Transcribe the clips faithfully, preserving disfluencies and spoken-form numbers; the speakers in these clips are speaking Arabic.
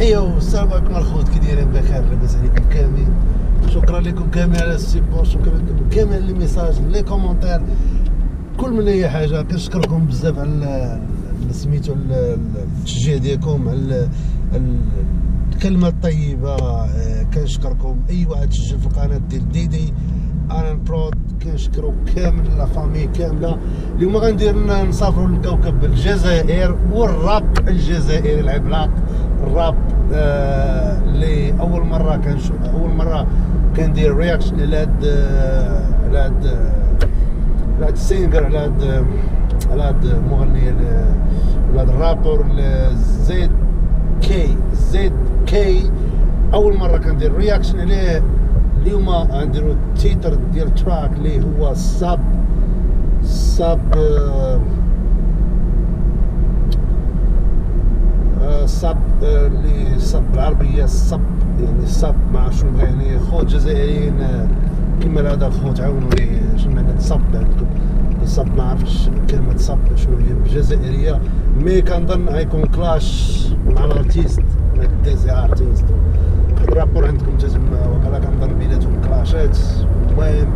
ايوا السلام عليكم الخوت كي دايرين بخير لاباس عليكم كامل. شكرا لكم كامل على السيبور، شكرا لكم كامل لي ميساج لي كومونتير كل من اي حاجه. كنشكركم بزاف على سميتو التشجيع ديالكم، على الكلمه الطيبه. كنشكركم اي واحد تسجل في القناه ديال ديدي ألان برود، كنشكرو كامل لافامي كامله. اليوم غندير نسافروا لكوكب الجزائر والراب الجزائري العملاق، الراب اللي آه اول مره كنشوف، اول مره كندير رياكشن على هاد على هاد على هاد السينغر، على هاد على هاد المغني ولا هاد الرابور زد كي زد كي اول مره كندير رياكشن عليه. اليوم غنديرو التيتر ديال التراك اللي هو ساب ساب ساب اللي ساب بالعربيه ساب يعني ساب مع شنو بغا يعني. خوت جزائريين كيما هذا الخوت عاونوني شنو معنى ساب عندكم ساب، ما عرفتش كلمه ساب شنو هي بالجزائريه، مي كنظن غيكون كلاش مع الارتيست ديزي ارتيست الرابور عندكم تجمع، وقال كنظن بيناتهم كلاشات. المهم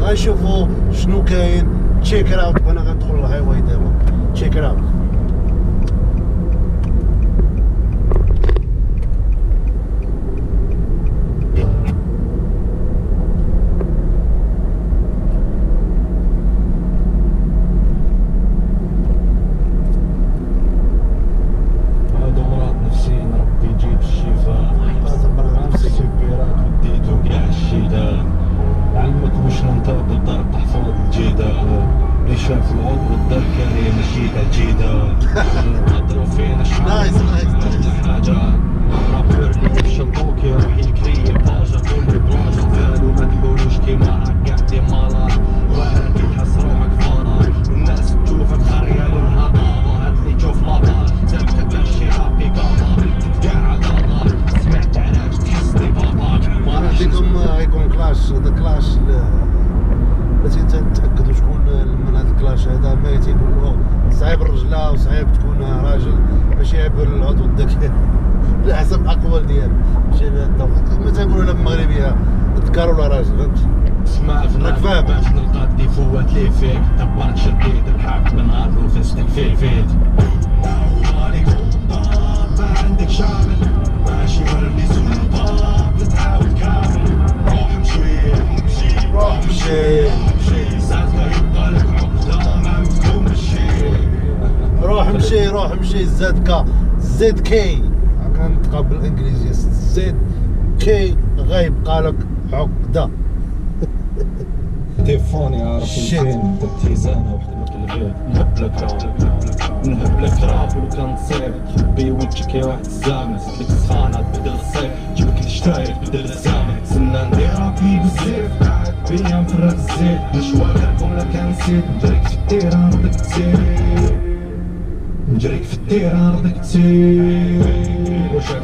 غنشوفوا شنو كاين. تشيك راوت، وانا غندخل الهايواي دابا. تشيك راوت زدكا زد كي كنطقها بالانجليزيه زد كي غيبقى لك عقده. تيفون يا ربي فين تيزانه وحده مقلبيه نهب لك راب نهب لك راب ولو كنصيب بي وجهك يا واحد الزامل ديك السخانه بدا الصيف جبك الشتاير بدا الزامل تسنى ندير رابي بزاف بعد بيا مفرق الزيت مشواركم لا كنسيت درك في الديره ردك تسير نجريك في الديرة ردك تسير وشك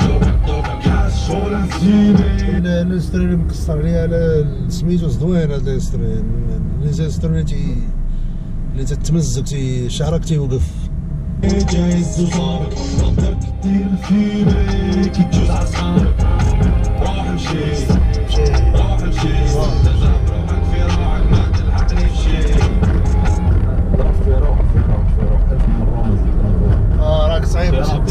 دوبك دوبك كاس شغل نسيبي الستريري مكسر ليا على سميتو زوين. هاد الستريري الستريري تي اللي تتمزق تي شعرك تيوقف جايز وصابك ردك دير فيبي كي تجوز على صحابك روح مشي روح مشي صعيب انت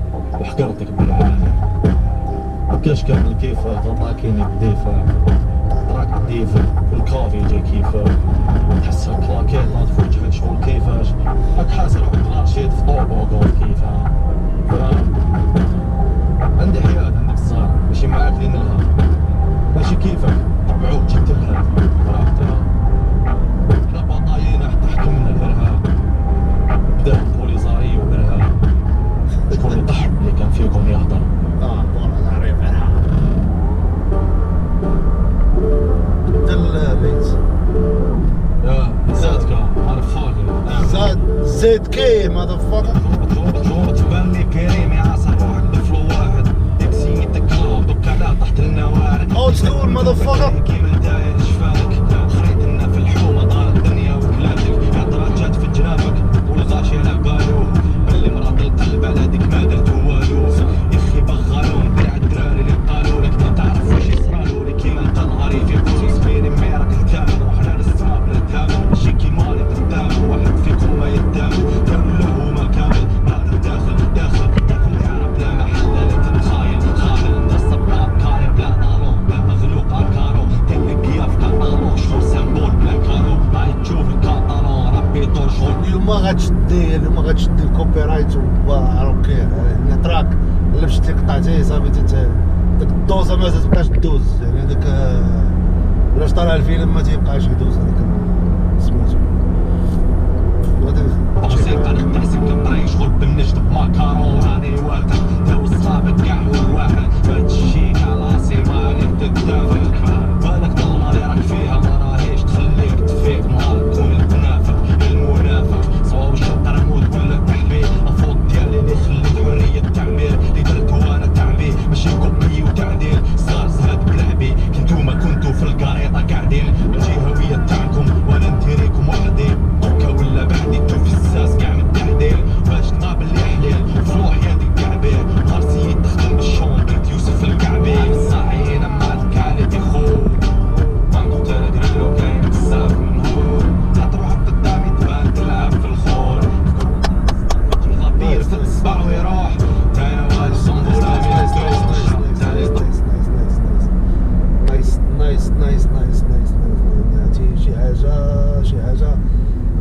وحقرتك بالعالم كاش كامل كيفك غطاكيني بديفك راك بديفك والكافي جا كيفك تحسها كلاكيط في وجهك شغل كيفاش راك حاسر عبد الرشيد في طوبة وقول كيفها عندي حياة عندك صار ماشي معاكلين لها ماشي كيفك طبعوك جبت لها رابطها حنا بطايينا حتى حكمنا الارهاب بدات بوليزاري وارهاب شكون اللي ضحك اللي كان فيكم يهضر Z K motherfucker. Old school motherfucker. ما غاديش تدي ما غاديش تدي الكوبيرايت وراك يعني تراك الا مشيتي قطعتيه صافي ديك الدوزه ما تبقاش تدوز يعني هذاك الا طلع الفيلم ما تيبقاش يدوز هذاك سميتو وهذا حسين قال تحسب كنطري شغل بالنجد بماكارون راني واعر تا وصابت كاع الواحد هادشي على راسي مالي تدافع بالك طلع لي راك فيها ما راهيش تخليك تفيق نهار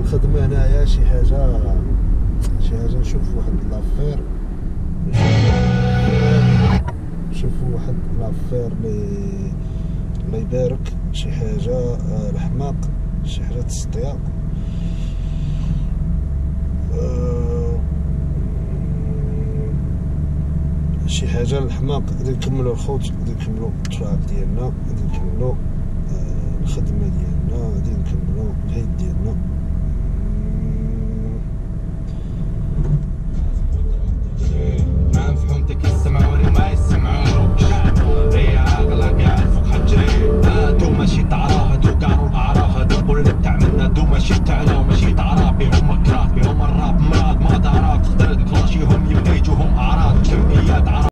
الخدمة هنايا شي حاجة شي حاجة نشوف واحد لافير نشوف واحد لافير لي الله يبارك شي حاجة الحماق شي حاجة تستياق شي حاجة الحماق غادي نكملو الخوت غادي نكملو التراك ديالنا غادي نكملو الخدمة ديالنا غادي نكملو الحيط ديالنا